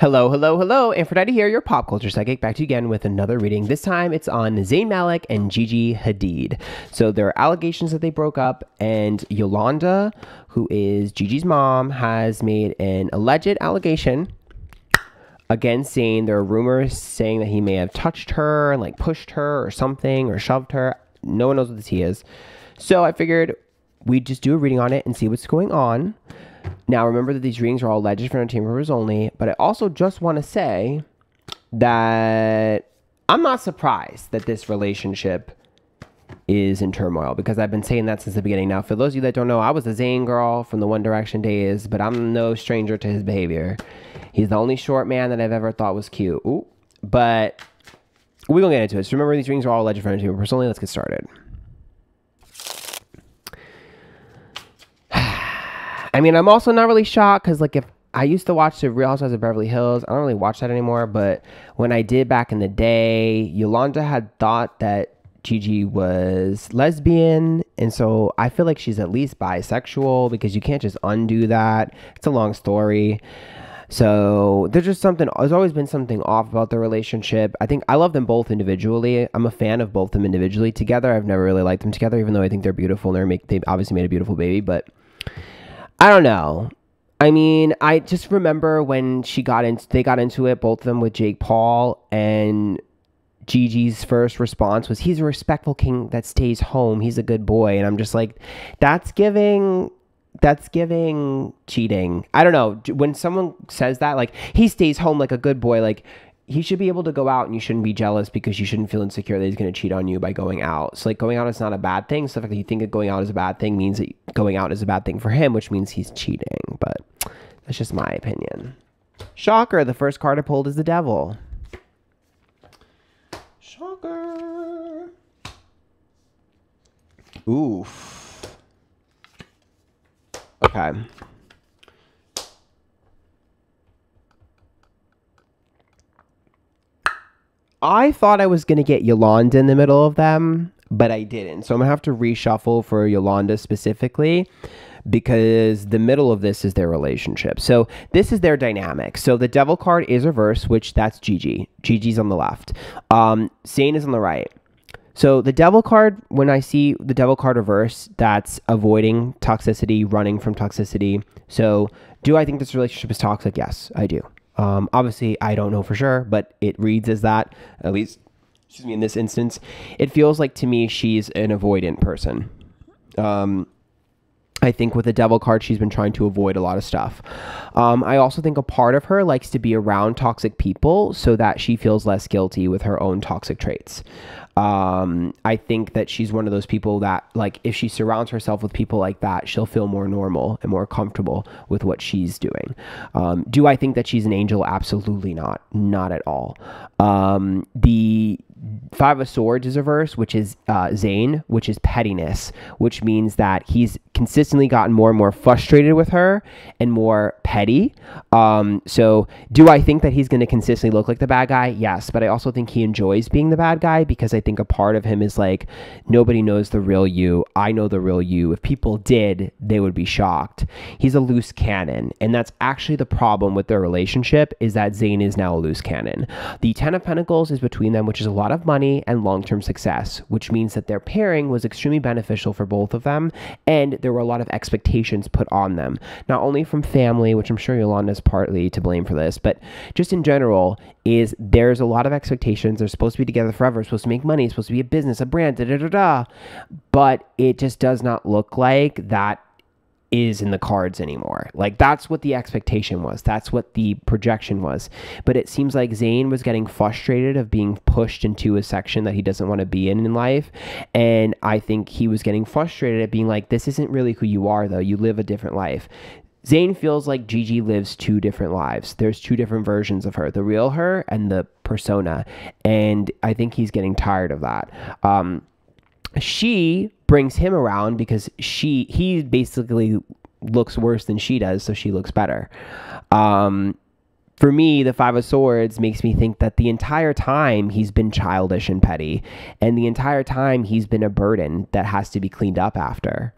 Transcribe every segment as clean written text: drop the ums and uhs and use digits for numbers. Hello, hello, hello. Amphirdite here, your pop culture psychic, back to you again with another reading. This time it's on Zayn Malik and Gigi Hadid. So there are allegations that they broke up, and Yolanda, who is Gigi's mom, has made an alleged allegation against Zayn. There are rumors saying that he may have touched her and like pushed her or something or shoved her. No one knows what this he is. So I figured we'd just do a reading on it and see what's going on. Now, remember that these readings are all alleged for entertainment purposes only, but I also just want to say that I'm not surprised that this relationship is in turmoil, because I've been saying that since the beginning. Now, for those of you that don't know, I was a Zayn girl from the One Direction days, but I'm no stranger to his behavior. He's the only short man that I've ever thought was cute. Ooh. But we're going to get into it. So remember, these readings are all alleged for entertainment purposes only. Let's get started. I mean, I'm also not really shocked because, like, if I used to watch The Real Housewives of Beverly Hills, I don't really watch that anymore. But when I did back in the day, Yolanda had thought that Gigi was lesbian. And so I feel like she's at least bisexual, because you can't just undo that. It's a long story. So there's always been something off about their relationship. I think I love them both individually. I'm a fan of both of them individually. Together, I've never really liked them together, even though I think they're beautiful and they've obviously made a beautiful baby. But I don't know. I mean, I just remember when they got into it, both of them, with Jake Paul, and Gigi's first response was, "He's a respectful king that stays home. He's a good boy." And I'm just like, that's giving cheating. I don't know. When someone says that, like, he stays home like a good boy, like, he should be able to go out and you shouldn't be jealous, because you shouldn't feel insecure that he's going to cheat on you by going out. So, like, going out is not a bad thing. So the fact that you think that going out is a bad thing means that going out is a bad thing for him, which means he's cheating. But that's just my opinion. Shocker, the first card I pulled is the devil. Shocker. Oof. Okay. I thought I was going to get Yolanda in the middle of them, but I didn't. So I'm going to have to reshuffle for Yolanda specifically, because the middle of this is their relationship. So this is their dynamic. So the devil card is reversed, which that's Gigi. Gigi's on the left. Zayn is on the right. So the devil card, when I see the devil card reversed, that's avoiding toxicity, running from toxicity. So do I think this relationship is toxic? Yes, I do. Obviously, I don't know for sure, but it reads as that, at least, excuse me, in this instance. It feels like, to me, she's an avoidant person. I think with the devil card, she's been trying to avoid a lot of stuff. I also think a part of her likes to be around toxic people so that she feels less guilty with her own toxic traits. I think that she's one of those people that, like, if she surrounds herself with people like that, she'll feel more normal and more comfortable with what she's doing. Do I think that she's an angel? Absolutely not. Not at all. The Five of Swords is reversed, which is Zayn, which is pettiness, which means that he's consistently gotten more and more frustrated with her and more petty. So do I think that he's going to consistently look like the bad guy? Yes, but I also think he enjoys being the bad guy, because I think a part of him is like, nobody knows the real you. I know the real you. If people did, they would be shocked. He's a loose cannon, and that's actually the problem with their relationship, is that Zayn is now a loose cannon. The Ten of Pentacles is between them, which is a lot of money and long-term success, which means that their pairing was extremely beneficial for both of them, and there were a lot of expectations put on them, not only from family, which I'm sure Yolanda is partly to blame for this, but just in general, is there's a lot of expectations. They're supposed to be together forever, supposed to make money, supposed to be a business, a brand, but it just does not look like that is in the cards anymore. Like, that's what the expectation was. That's what the projection was. But it seems like Zayn was getting frustrated of being pushed into a section that he doesn't want to be in life. And I think he was getting frustrated at being like, this isn't really who you are, though. You live a different life. Zayn feels like Gigi lives two different lives. There's two different versions of her, the real her and the persona. And I think he's getting tired of that. She brings him around because he basically looks worse than she does, so she looks better. For me, the Five of Swords makes me think that the entire time he's been childish and petty, and the entire time he's been a burden that has to be cleaned up after.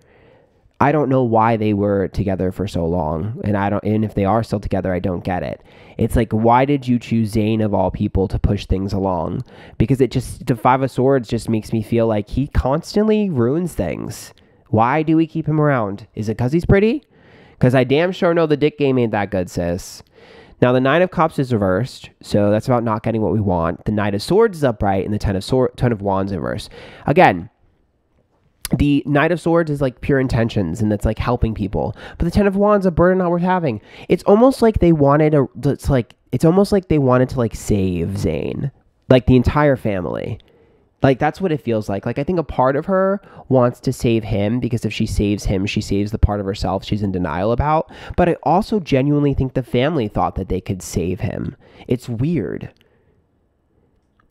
I don't know why they were together for so long. And I don't, and if they are still together, I don't get it. It's like, why did you choose Zayn of all people to push things along? Because it just, the Five of Swords just makes me feel like he constantly ruins things. Why do we keep him around? Is it because he's pretty? Because I damn sure know the dick game ain't that good, sis. Now, the Nine of Cups is reversed, so that's about not getting what we want. The Knight of Swords is upright, and the Ten of Wands is reversed. Again, the Knight of Swords is like pure intentions, and that's like helping people. But the Ten of Wands is a burden not worth having. It's almost like they wanted a, it's almost like they wanted to like save Zayn, like the entire family. Like, that's what it feels like. Like, I think a part of her wants to save him because if she saves him, she saves the part of herself she's in denial about. But I also genuinely think the family thought that they could save him. It's weird.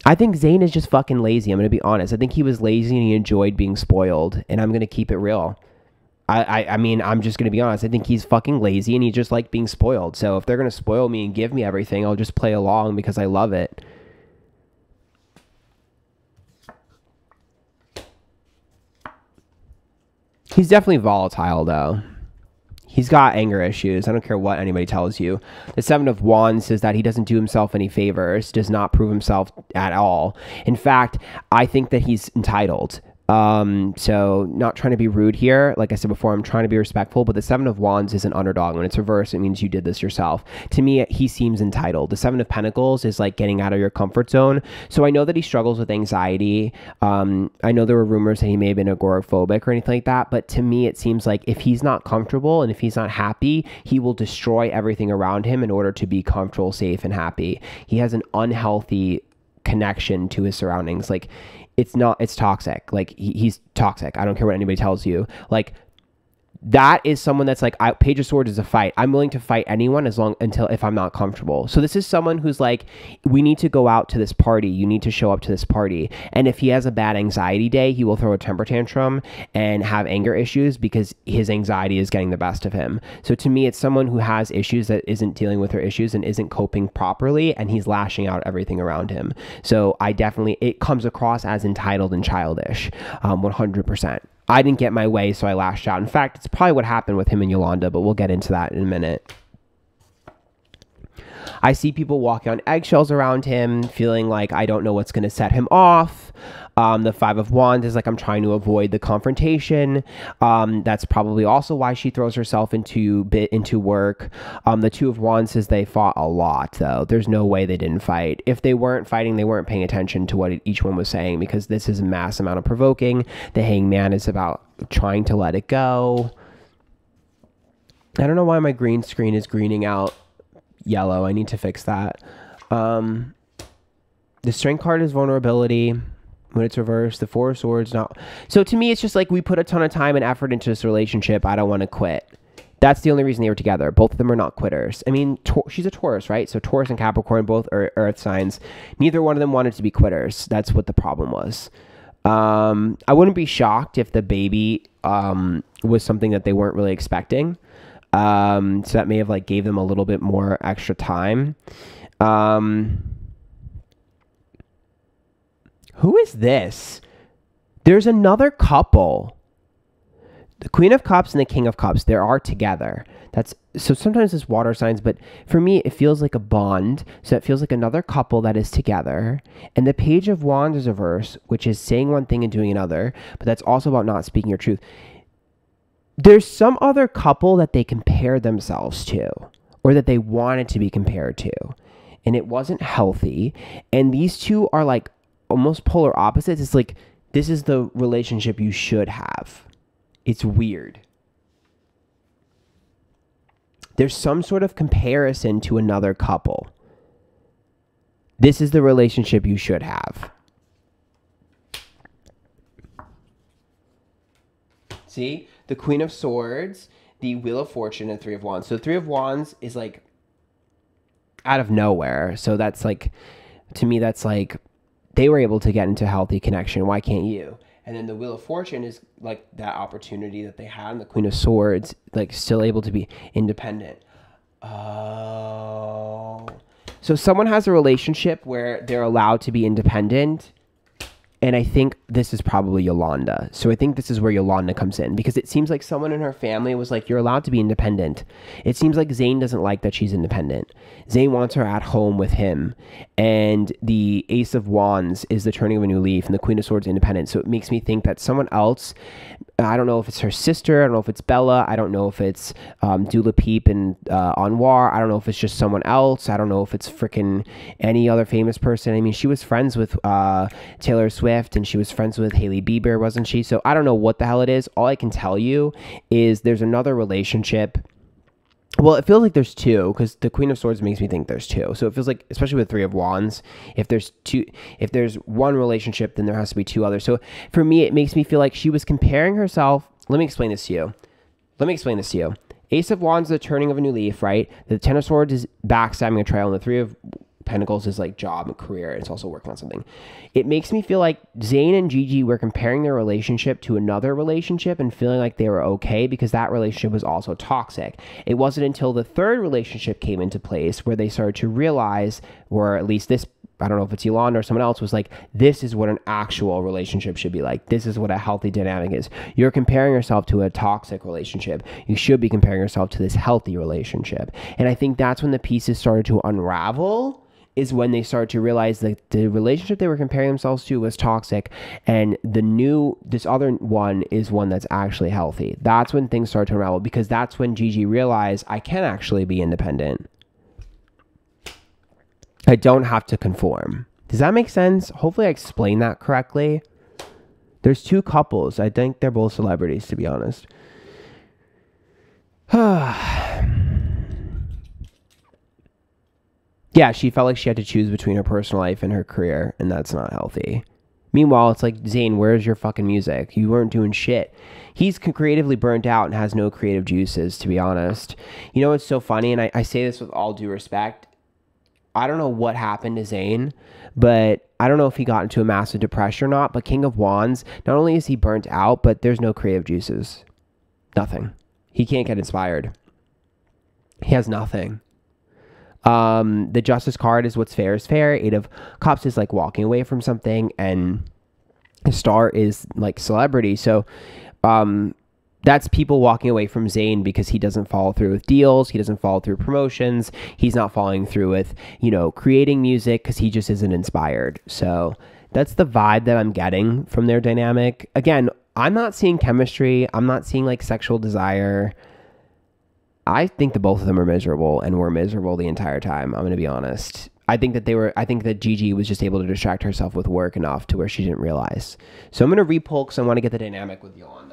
I think Zayn is just fucking lazy. I'm going to be honest. I think he was lazy and he enjoyed being spoiled. And I'm going to keep it real. I mean, I'm just going to be honest. I think he's fucking lazy and he just liked being spoiled. So if they're going to spoil me and give me everything, I'll just play along because I love it. He's definitely volatile, though. He's got anger issues. I don't care what anybody tells you. The Seven of Wands says that he doesn't do himself any favors, does not prove himself at all. In fact, I think that he's entitled. So not trying to be rude here. Like I said before, I'm trying to be respectful, but the Seven of Wands is an underdog. When it's reversed, it means you did this yourself. To me, he seems entitled. The Seven of Pentacles is like getting out of your comfort zone. So I know that he struggles with anxiety. I know there were rumors that he may have been agoraphobic or anything like that, but to me, it seems like if he's not comfortable and if he's not happy, he will destroy everything around him in order to be comfortable, safe, and happy. He has an unhealthy connection to his surroundings. Like, it's not, it's toxic. Like he's toxic. I don't care what anybody tells you. Like that is someone that's like, Page of Swords is a fight. I'm willing to fight anyone as long until if I'm not comfortable. So this is someone who's like, we need to go out to this party. You need to show up to this party. And if he has a bad anxiety day, he will throw a temper tantrum and have anger issues because his anxiety is getting the best of him. So to me, it's someone who has issues that isn't dealing with her issues and isn't coping properly. And he's lashing out everything around him. So I definitely, it comes across as entitled and childish, 100%. I didn't get my way, so I lashed out. In fact, it's probably what happened with him and Yolanda, but we'll get into that in a minute. I see people walking on eggshells around him, feeling like I don't know what's going to set him off. The Five of Wands is like, I'm trying to avoid the confrontation. That's probably also why she throws herself into work. The Two of Wands says they fought a lot, though. There's no way they didn't fight. If they weren't fighting, they weren't paying attention to what each one was saying because this is a mass amount of provoking. The Hanged Man is about trying to let it go. I don't know why my green screen is greening out yellow. I need to fix that. The Strength card is vulnerability. When it's reversed, the Four of Swords, not. So to me, it's just like we put a ton of time and effort into this relationship. I don't want to quit. That's the only reason they were together. Both of them are not quitters. I mean, she's a Taurus, right? So Taurus and Capricorn, both are earth signs. Neither one of them wanted to be quitters. That's what the problem was. I wouldn't be shocked if the baby was something that they weren't really expecting. So that may have like gave them a little bit more extra time. Who is this? There's another couple. The Queen of Cups and the King of Cups, they are together. That's so sometimes it's water signs, but for me, it feels like a bond. So it feels like another couple that is together. And the Page of Wands is reversed, which is saying one thing and doing another, but that's also about not speaking your truth. There's some other couple that they compare themselves to or that they wanted to be compared to, and it wasn't healthy. And these two are like almost polar opposites. It's like, this is the relationship you should have. It's weird. There's some sort of comparison to another couple. This is the relationship you should have. See? The Queen of Swords, the Wheel of Fortune, and Three of Wands. So Three of Wands is like out of nowhere. So that's like, to me, that's like they were able to get into a healthy connection. Why can't you? And then the Wheel of Fortune is like that opportunity that they had. And the Queen of Swords, like still able to be independent. Oh. So someone has a relationship where they're allowed to be independent And I think this is probably Yolanda. So I think this is where Yolanda comes in, because it seems like someone in her family was like, you're allowed to be independent. It seems like Zayn doesn't like that she's independent. Zayn wants her at home with him. And the Ace of Wands is the turning of a new leaf and the Queen of Swords independent. So it makes me think that someone else, I don't know if it's her sister, I don't know if it's Bella, I don't know if it's Dua Lipa and Anwar, I don't know if it's just someone else, I don't know if it's freaking any other famous person. I mean, she was friends with Taylor Swift, and she was friends with Hailey Bieber, wasn't she? So I don't know what the hell it is. All I can tell you is there's another relationship. Well, it feels like there's two, because the Queen of Swords makes me think there's two. So it feels like, especially with Three of Wands, if there's one relationship, then there has to be two others. So for me, it makes me feel like she was comparing herself. Let me explain this to you. Ace of Wands is the turning of a new leaf, right? The Ten of Swords is backstabbing a trial, and the Three of Pentacles is like job and career. It's also working on something. It makes me feel like Zayn and Gigi were comparing their relationship to another relationship and feeling like they were okay because that relationship was also toxic. It wasn't until the third relationship came into place where they started to realize, or at least this, I don't know if it's Yolanda or someone else, was like, this is what an actual relationship should be like. This is what a healthy dynamic is. You're comparing yourself to a toxic relationship. You should be comparing yourself to this healthy relationship. And I think that's when the pieces started to unravel, is when they started to realize that the relationship they were comparing themselves to was toxic, and this other one is one that's actually healthy. That's when things started to unravel, because that's when Gigi realized, I can actually be independent. I don't have to conform. Does that make sense? Hopefully I explained that correctly. There's two couples. I think they're both celebrities, to be honest. Yeah, she felt like she had to choose between her personal life and her career, and that's not healthy. Meanwhile, it's like, Zayn, where's your fucking music? You weren't doing shit. He's creatively burnt out and has no creative juices, to be honest. You know what's so funny, and I say this with all due respect, I don't know what happened to Zayn, but I don't know if he got into a massive depression or not, but King of Wands, not only is he burnt out, but there's no creative juices. Nothing. He can't get inspired. He has nothing. The Justice card is what's fair is fair. Eight of Cups is like walking away from something, and the Star is like celebrity. So, that's people walking away from Zayn because he doesn't follow through with deals. He doesn't follow through promotions. He's not following through with, you know, creating music because he just isn't inspired. So that's the vibe that I'm getting from their dynamic. Again, I'm not seeing chemistry. I'm not seeing like sexual desire. I think that both of them are miserable and were miserable the entire time. I'm going to be honest. I think that Gigi was just able to distract herself with work enough to where she didn't realize. So I'm going to re-pull because I want to get the dynamic with Yolanda.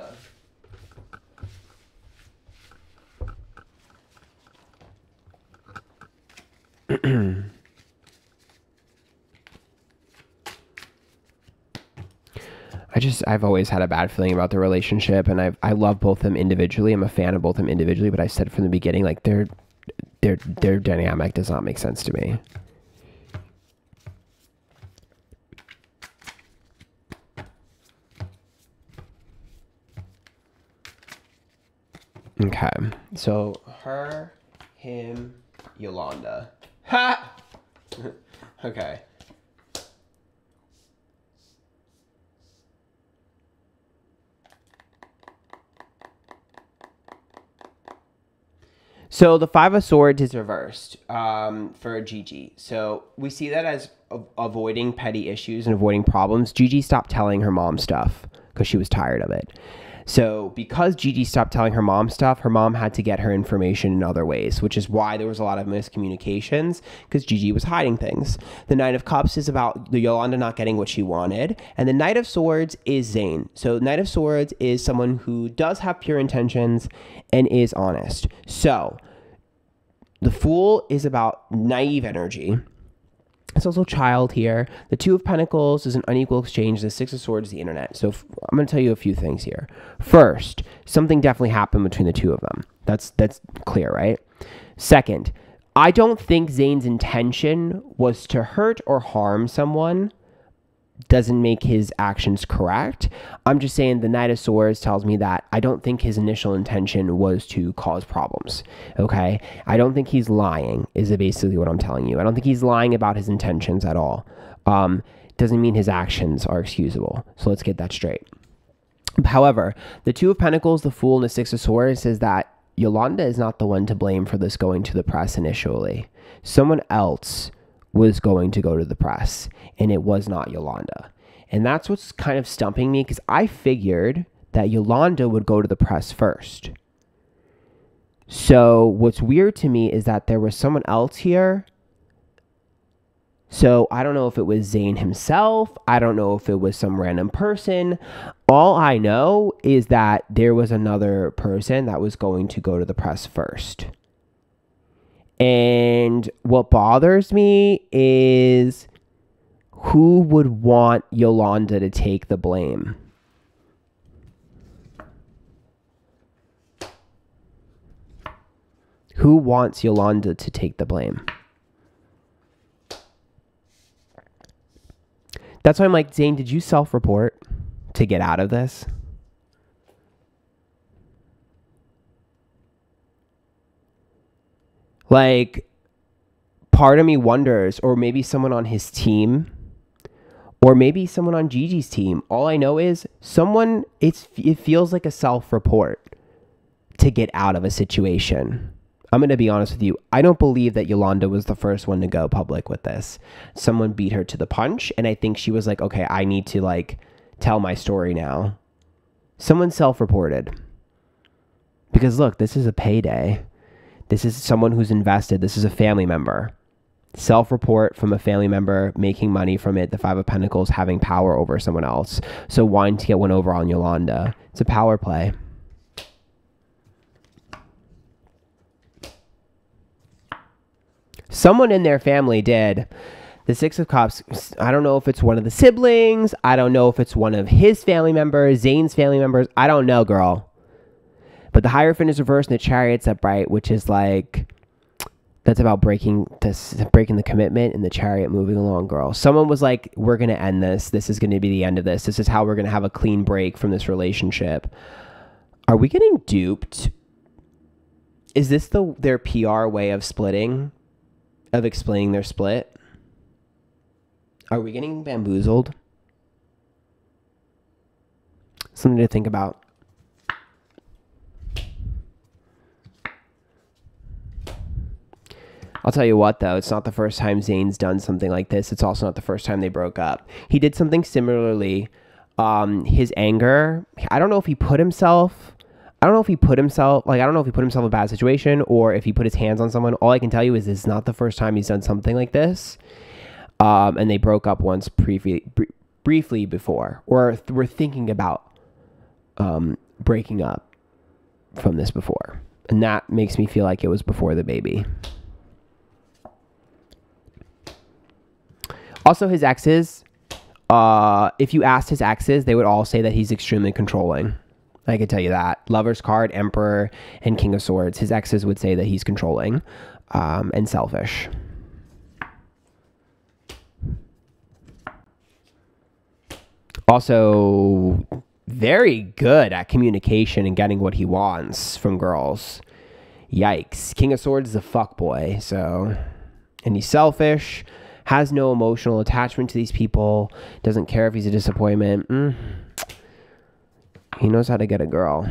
I've always had a bad feeling about the relationship, and I love both of them individually. I'm a fan of both of them individually, but I said from the beginning, like, their dynamic does not make sense to me. Okay. So her, him, Yolanda. Ha! Okay. So the Five of Swords is reversed for Gigi. So we see that as avoiding petty issues and avoiding problems. Gigi stopped telling her mom stuff because she was tired of it. So because Gigi stopped telling her mom stuff, her mom had to get her information in other ways, which is why there was a lot of miscommunications, because Gigi was hiding things. The Nine of Cups is about Yolanda not getting what she wanted. And the Knight of Swords is Zayn. So Knight of Swords is someone who does have pure intentions and is honest. So the Fool is about naive energy. It's also child here. The Two of Pentacles is an unequal exchange. The Six of Swords is the internet. So I'm going to tell you a few things here. First, something definitely happened between the two of them. That's clear, right? Second, I don't think Zayn's intention was to hurt or harm someone. Doesn't make his actions correct. I'm just saying the Knight of Swords tells me that I don't think his initial intention was to cause problems, okay? I don't think he's lying is basically what I'm telling you. I don't think he's lying about his intentions at all. doesn't mean his actions are excusable. So let's get that straight. However, the Two of Pentacles, the Fool, and the Six of Swords is that Yolanda is not the one to blame for this going to the press initially. Someone else was going to go to the press, and it was not Yolanda. And that's what's kind of stumping me, because I figured that Yolanda would go to the press first. So what's weird to me is that there was someone else here. So I don't know if it was Zayn himself. I don't know if it was some random person. All I know is that there was another person that was going to go to the press first. And what bothers me is who would want Yolanda to take the blame? Who wants Yolanda to take the blame? That's why I'm like, Zayn, did you self-report to get out of this? Like, part of me wonders, or maybe someone on his team, or maybe someone on Gigi's team. All I know is someone, it feels like a self-report to get out of a situation. I'm going to be honest with you. I don't believe that Yolanda was the first one to go public with this. Someone beat her to the punch, and I think she was like, okay, I need to, like, tell my story now. Someone self-reported. Because, look, this is a payday. This is someone who's invested. This is a family member. Self-report from a family member, making money from it, the Five of Pentacles, having power over someone else. So wanting to get one over on Yolanda. It's a power play. Someone in their family did. The Six of Cups, I don't know if it's one of the siblings. I don't know if it's one of his family members, Zayn's family members. I don't know, girl. But the Hierophant is reversed and the Chariot's upright, which is like, that's about breaking the commitment and the Chariot moving along, girl. Someone was like, we're going to end this. This is going to be the end of this. This is how we're going to have a clean break from this relationship. Are we getting duped? Is this their PR way of splitting? Of explaining their split? Are we getting bamboozled? Something to think about. I'll tell you what, though, it's not the first time Zayn's done something like this. It's also not the first time they broke up. He did something similarly. His anger, I don't know if he put himself... I don't know if he put himself in a bad situation or if he put his hands on someone. All I can tell you is this is not the first time he's done something like this. And they broke up once briefly before, or were thinking about breaking up from this before. And that makes me feel like it was before the baby. Also, his exes, if you asked his exes, they would all say that he's extremely controlling. I could tell you that. Lover's card, Emperor, and King of Swords. His exes would say that he's controlling and selfish. Also, very good at communication and getting what he wants from girls. Yikes. King of Swords is a fuckboy, so... And he's selfish, has no emotional attachment to these people, doesn't care if he's a disappointment. Mm. He knows how to get a girl.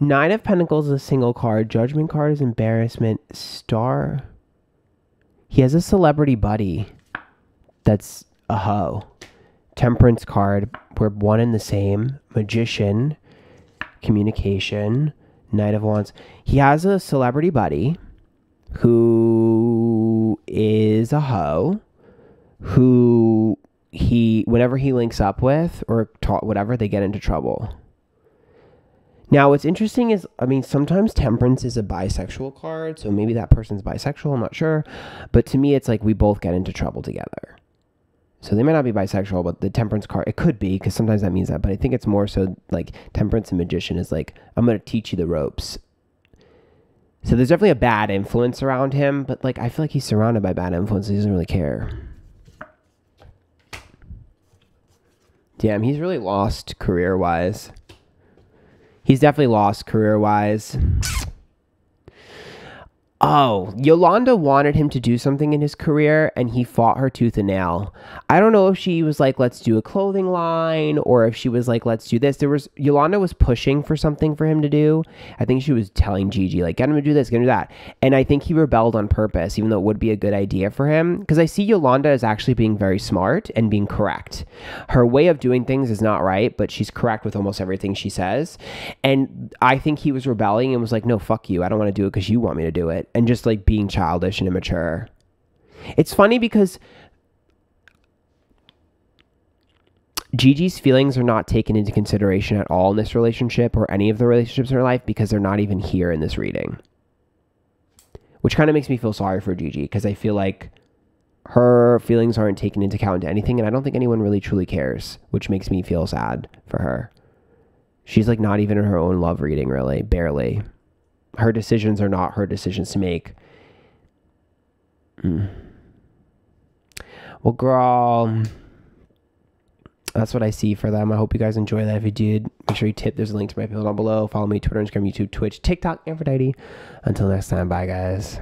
Nine of Pentacles is a single card. Judgment card is embarrassment. Star. He has a celebrity buddy that's a hoe. Temperance card, we're one and the same. Magician, communication, Knight of Wands. He has a celebrity buddy who is a hoe, who whenever he links up with or whatever, they get into trouble. Now, what's interesting is, I mean, sometimes Temperance is a bisexual card, so maybe that person's bisexual, I'm not sure. But to me, it's like we both get into trouble together. So they might not be bisexual, but the Temperance card, it could be, because sometimes that means that, but I think it's more so like Temperance and Magician is like, I'm going to teach you the ropes. So there's definitely a bad influence around him, but like, I feel like he's surrounded by bad influence. He doesn't really care. Damn, he's really lost career-wise. He's definitely lost career-wise. Oh, Yolanda wanted him to do something in his career, and he fought her tooth and nail. I don't know if she was like, let's do a clothing line, or if she was like, let's do this. Yolanda was pushing for something for him to do. I think she was telling Gigi, like, get him to do this, get him to do that. And I think he rebelled on purpose, even though it would be a good idea for him. Because I see Yolanda as actually being very smart and being correct. Her way of doing things is not right, but she's correct with almost everything she says. And I think he was rebelling and was like, no, fuck you. I don't want to do it because you want me to do it. And just like being childish and immature. It's funny because Gigi's feelings are not taken into consideration at all in this relationship or any of the relationships in her life because they're not even here in this reading. Which kind of makes me feel sorry for Gigi because I feel like her feelings aren't taken into account into anything and I don't think anyone really truly cares, which makes me feel sad for her. She's like not even in her own love reading really, barely. Her decisions are not her decisions to make. Well, girl, that's what I see for them. I hope you guys enjoy that. If you did, make sure you tip. There's a link to my PayPal down below. Follow me Twitter, Instagram, YouTube, Twitch, TikTok, Antphrodite. Until next time, bye, guys.